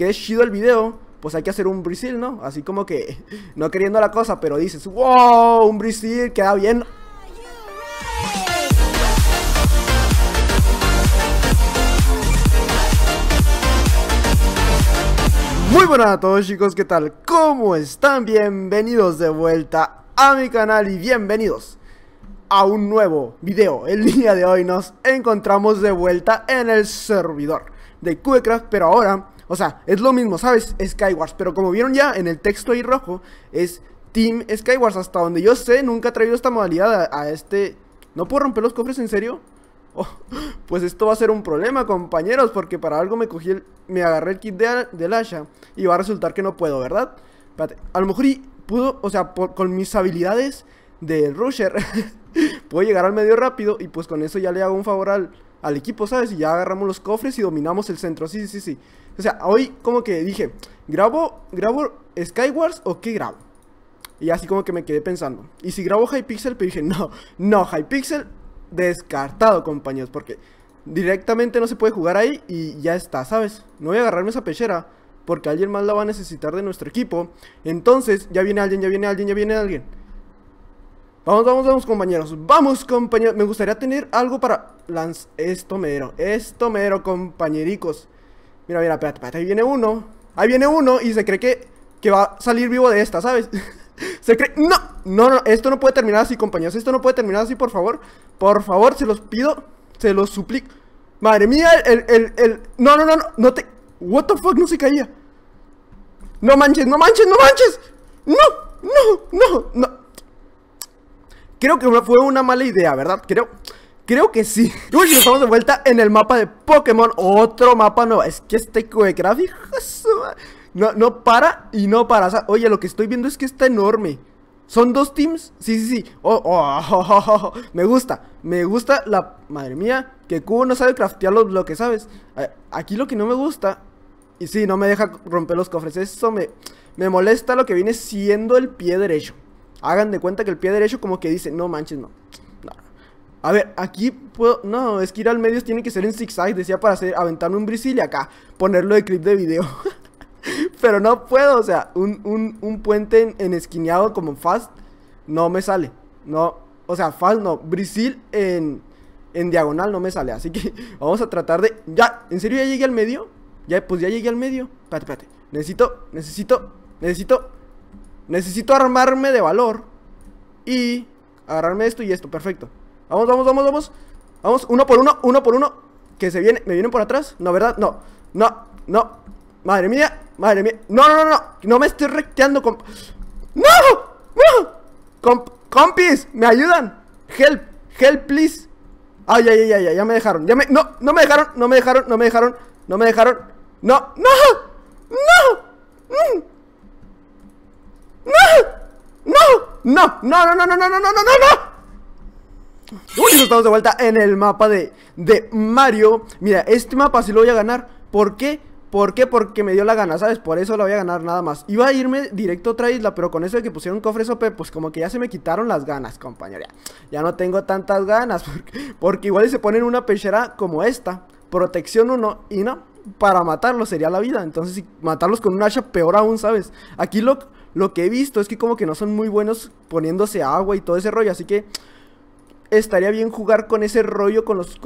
que es chido el video, pues hay que hacer un brisil, ¿no? Así como que no queriendo la cosa, pero dices, wow, un brisil queda bien. Muy buenas a todos, chicos, ¿qué tal? ¿Cómo están? Bienvenidos de vuelta a mi canal y bienvenidos a un nuevo video. El día de hoy nos encontramos de vuelta en el servidor de Cubecraft, pero ahora... O sea, es lo mismo, ¿sabes? Skywars, pero como vieron ya en el texto ahí rojo, es Team Skywars. Hasta donde yo sé, nunca he traído esta modalidad a este... ¿No puedo romper los cofres, en serio? Oh, pues esto va a ser un problema, compañeros, porque para algo me agarré el kit del Asha y va a resultar que no puedo, ¿verdad? Espérate, a lo mejor y pudo, o sea, con mis habilidades de Rusher, puedo llegar al medio rápido y pues con eso ya le hago un favor al equipo, ¿sabes? Y ya agarramos los cofres y dominamos el centro. Sí, sí, sí. O sea, hoy como que dije, ¿grabo Skywars o qué grabo? Y así como que me quedé pensando. Y si grabo Hypixel, pero dije, no, Hypixel descartado, compañeros, porque directamente no se puede jugar ahí y ya está, ¿sabes? No voy a agarrarme esa pechera porque alguien más la va a necesitar de nuestro equipo. Entonces, ya viene alguien. Vamos, compañeros. Vamos, compañeros. Me gustaría tener algo para... Esto mero, compañericos. Mira, espérate, ahí viene uno y se cree que va a salir vivo de esta, ¿sabes? Se cree... No, esto no puede terminar así, compañeros. Esto no puede terminar así, por favor. Por favor, se los pido, se los suplico. Madre mía, el... No te... What the fuck, no se caía. No manches. No. Creo que fue una mala idea, ¿verdad? Creo que sí. Uy, estamos de vuelta en el mapa de Pokémon. Otro mapa nuevo. Es que este Cubecraft no para y no para. O sea, oye, lo que estoy viendo es que está enorme. ¿Son dos teams? Sí. Oh. Me gusta la... Madre mía, que Cubo no sabe craftear los bloques, ¿sabes? Aquí lo que no me gusta... Y sí, no me deja romper los cofres. Eso me molesta, lo que viene siendo el pie derecho. Hagan de cuenta que el pie derecho como que dice, no manches, no. A ver, aquí puedo... No, es que ir al medio tiene que ser en zigzag, decía, para hacer, aventarme un brisil y acá ponerlo de clip de video. Pero no puedo, o sea, un puente en esquineado como fast no me sale. No, o sea, fast no, brisil en diagonal no me sale. Así que vamos a tratar de... Ya, ¿en serio ya llegué al medio? Pues ya llegué al medio. Espérate, Necesito armarme de valor y agarrarme esto y esto, perfecto. Vamos. Vamos, uno por uno. Que se viene, me vienen por atrás. No, ¿verdad? No. Madre mía. No. No me estoy recteando, comp. ¡No! Compis, me ayudan. Help, please. Ay, ya me dejaron. No me dejaron. No. No. Uy, estamos de vuelta en el mapa de Mario. Mira, este mapa sí lo voy a ganar. ¿Por qué? Porque me dio la gana, ¿sabes? Por eso lo voy a ganar nada más. Iba a irme directo a otra isla, pero con eso de que pusieron cofres OP, pues como que ya se me quitaron las ganas, compañero. Ya no tengo tantas ganas porque igual se ponen una pechera como esta, protección 1 y no, para matarlos sería la vida. Entonces si matarlos con un hacha, peor aún, ¿sabes? Aquí lo que he visto es que como que no son muy buenos poniéndose agua y todo ese rollo, así que estaría bien jugar con ese rollo con los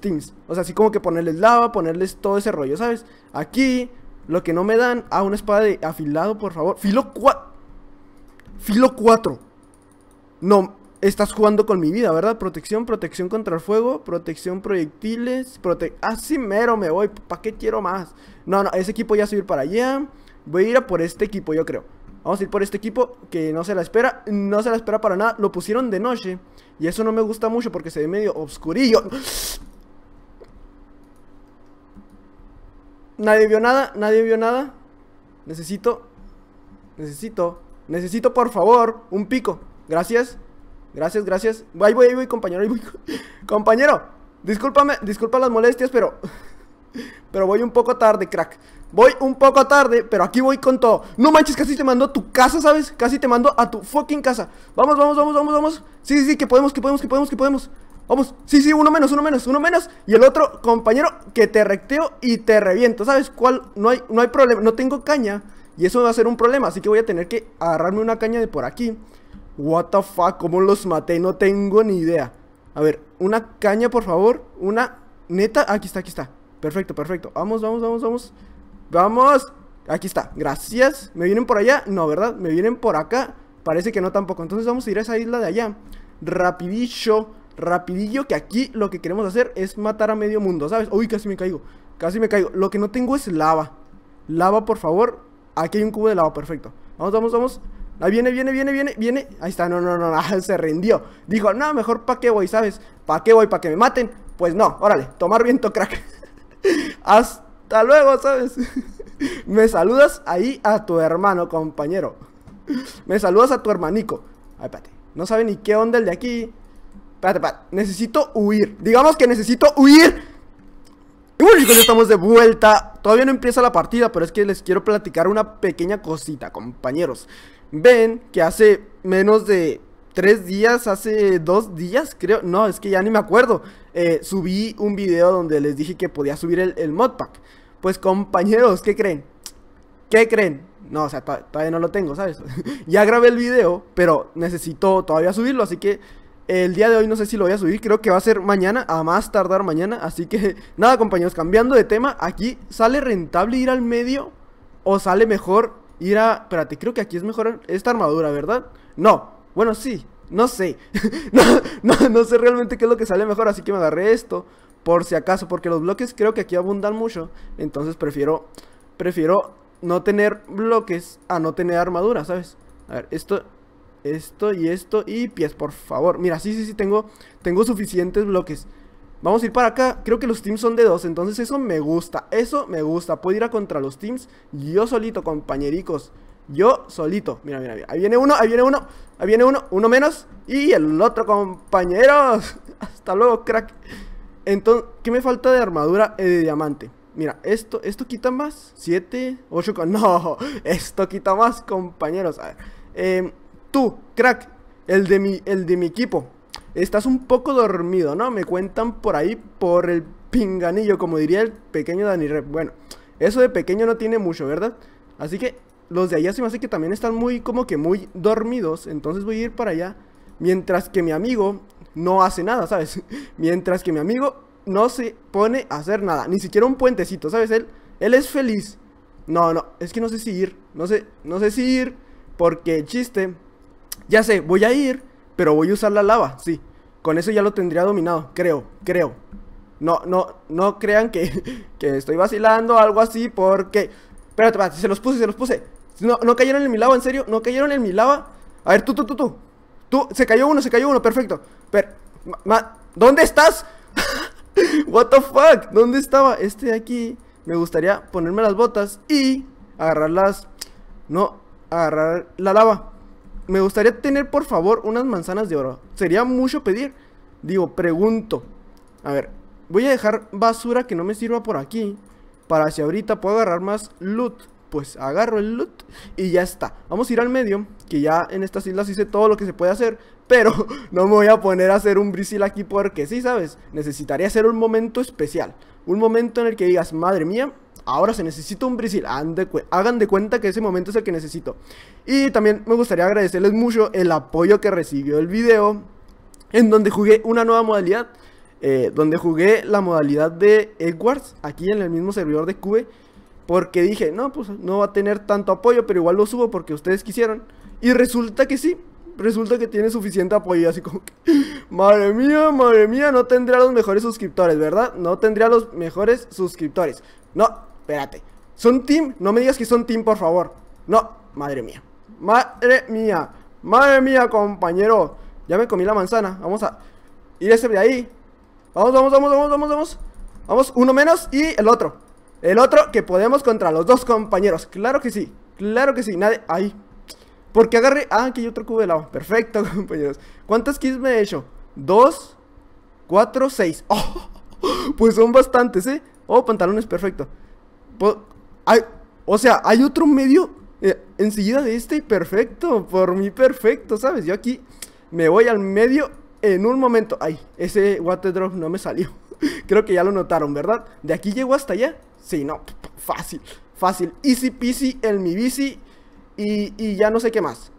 teams. O sea, así como que ponerles lava, ponerles todo ese rollo, ¿sabes? Aquí lo que no me dan, una espada de afilado, por favor. Filo 4. No, estás jugando con mi vida, ¿verdad? Protección contra el fuego, protección proyectiles, sí, mero me voy, ¿para qué quiero más? No, ese equipo ya se va a ir para allá. Voy a ir a por este equipo, yo creo. Vamos a ir por este equipo que no se la espera para nada. Lo pusieron de noche y eso no me gusta mucho porque se ve medio obscurillo. Nadie vio nada. Necesito por favor un pico. Gracias. Ahí voy, compañero, Compañero, disculpa las molestias, pero voy un poco tarde, crack. Pero aquí voy con todo. No manches, casi te mando a tu casa, ¿sabes? Casi te mando a tu fucking casa. Vamos. Sí, que podemos. Vamos, sí, uno menos. Y el otro, compañero, que te recteo y te reviento, ¿sabes cuál? No hay problema, no tengo caña. Y eso va a ser un problema, así que voy a tener que agarrarme una caña de por aquí. What the fuck, ¿cómo los maté? No tengo ni idea. A ver, una caña, por favor. Una, neta, aquí está. Perfecto, vamos. Aquí está, gracias. ¿Me vienen por allá? No, ¿verdad? ¿Me vienen por acá? Parece que no tampoco. Entonces vamos a ir a esa isla de allá. Rapidillo, que aquí lo que queremos hacer es matar a medio mundo, ¿sabes? Uy, casi me caigo. Lo que no tengo es lava. Lava, por favor. Aquí hay un cubo de lava, perfecto. Vamos. Ahí viene. Ahí está, no, se rindió. Dijo, no, mejor pa' qué voy, ¿sabes? ¿Pa' qué voy? ¿Pa' que me maten? Pues no, órale, tomar viento, crack. Hasta luego, ¿sabes? Me saludas ahí a tu hermano, compañero. Me saludas a tu hermanico. Ay, espérate, no sabe ni qué onda el de aquí. Espérate, necesito huir. Digamos que necesito huir. Y bueno, ya estamos de vuelta. Todavía no empieza la partida, pero es que les quiero platicar una pequeña cosita, compañeros. Ven que hace menos de 3 días, hace 2 días, creo. No, es que ya ni me acuerdo. Subí un video donde les dije que podía subir el modpack. Pues, compañeros, ¿qué creen? No, o sea, todavía no lo tengo, ¿sabes? Ya grabé el video, pero necesito todavía subirlo, así que el día de hoy no sé si lo voy a subir, creo que va a ser mañana, a más tardar mañana. Así que nada, compañeros, cambiando de tema, aquí sale rentable ir al medio o sale mejor ir a... Espérate, creo que aquí es mejor esta armadura, ¿verdad? No, bueno, sí, no sé. No sé realmente qué es lo que sale mejor, así que me agarré esto por si acaso, porque los bloques creo que aquí abundan mucho. Entonces prefiero no tener bloques a no tener armadura, ¿sabes? A ver, esto y pies, por favor. Mira, sí, tengo suficientes bloques. Vamos a ir para acá. Creo que los teams son de 2, entonces eso me gusta. Puedo ir a contra los teams yo solito, compañericos. Yo solito. Mira. Ahí viene uno. Uno menos. Y el otro, compañeros. Hasta luego, crack. Entonces, ¿qué me falta de armadura de diamante? Mira, esto quita más. 7, 8, no. Esto quita más, compañeros. A ver. Tú, crack, el de mi equipo, estás un poco dormido, ¿no? Me cuentan por ahí, por el pinganillo, como diría el pequeño Dani Rep. Bueno, eso de pequeño no tiene mucho, ¿verdad? Así que los de allá se me hace que también están muy dormidos. Entonces voy a ir para allá, mientras que mi amigo no hace nada, ¿sabes? Mientras que mi amigo no se pone a hacer nada, ni siquiera un puentecito, ¿sabes? Él es feliz. No, es que no sé si ir, porque el chiste... Ya sé, voy a ir, pero voy a usar la lava, sí. Con eso ya lo tendría dominado, creo. No crean que estoy vacilando o algo así, porque... Espérate, se los puse. No cayeron en mi lava, en serio, A ver, tú, se cayó uno, perfecto. Pero, ¿dónde estás? What the fuck, ¿dónde estaba? Este de aquí, me gustaría ponerme las botas y agarrar la lava. Me gustaría tener, por favor, unas manzanas de oro. Sería mucho pedir. Digo, pregunto. A ver, voy a dejar basura que no me sirva por aquí, para si ahorita puedo agarrar más loot. Pues agarro el loot y ya está. Vamos a ir al medio, que ya en estas islas hice todo lo que se puede hacer, pero no me voy a poner a hacer un brisil aquí porque sí, ¿sabes? Necesitaría hacer un momento especial, un momento en el que digas, madre mía, ahora se necesita un brisil. Hagan de cuenta que ese momento es el que necesito. Y también me gustaría agradecerles mucho el apoyo que recibió el video, en donde jugué una nueva modalidad, donde jugué la modalidad de Skywars, aquí en el mismo servidor de Cube, porque dije, no, pues no va a tener tanto apoyo, pero igual lo subo porque ustedes quisieron. Y resulta que sí, resulta que tiene suficiente apoyo, así como que... Madre mía, no tendría los mejores suscriptores, ¿verdad? No, espérate, ¿son team? No me digas que son team, por favor. No, madre mía, compañero. Ya me comí la manzana, vamos a ir a ese de ahí. Vamos. Vamos, uno menos y el otro. Que podemos contra los dos, compañeros. Claro que sí, nadie... Ay, porque agarré... Ah, aquí hay otro cubo de lava, perfecto, compañeros. ¿Cuántas kills me he hecho? 2, 4, 6. Oh, pues son bastantes, ¿eh? Oh, pantalones, perfecto. Hay otro medio enseguida de este, perfecto. Por mí, perfecto, ¿sabes? Yo aquí me voy al medio en un momento. Ay, ese water drop no me salió. Creo que ya lo notaron, ¿verdad? ¿De aquí llego hasta allá? Sí, no, fácil, fácil, easy peasy en mi bici. Y ya no sé qué más.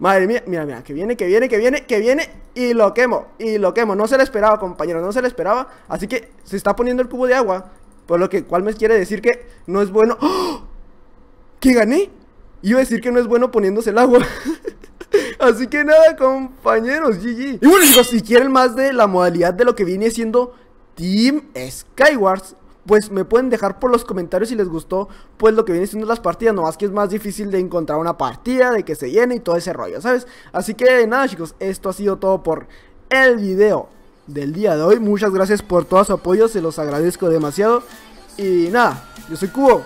Madre mía, mira, mira, que viene, que viene, que viene, que viene. Y lo quemo, y lo quemo. No se le esperaba, compañero, no se le esperaba. Así que se está poniendo el cubo de agua, por lo que cual me quiere decir que no es bueno. ¡Oh! ¿Qué gané? Iba a decir que no es bueno poniéndose el agua. Así que nada, compañeros, GG. Y bueno, chicos, si quieren más de la modalidad de lo que viene siendo Team Skywars, pues me pueden dejar por los comentarios si les gustó, pues lo que viene siendo las partidas. No más que es más difícil de encontrar una partida, de que se llene y todo ese rollo, ¿sabes? Así que nada, chicos, esto ha sido todo por el video del día de hoy. Muchas gracias por todo su apoyo, se los agradezco demasiado. Y nada, yo soy Cubo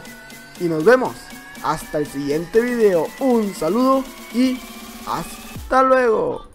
y nos vemos hasta el siguiente video. Un saludo y hasta luego.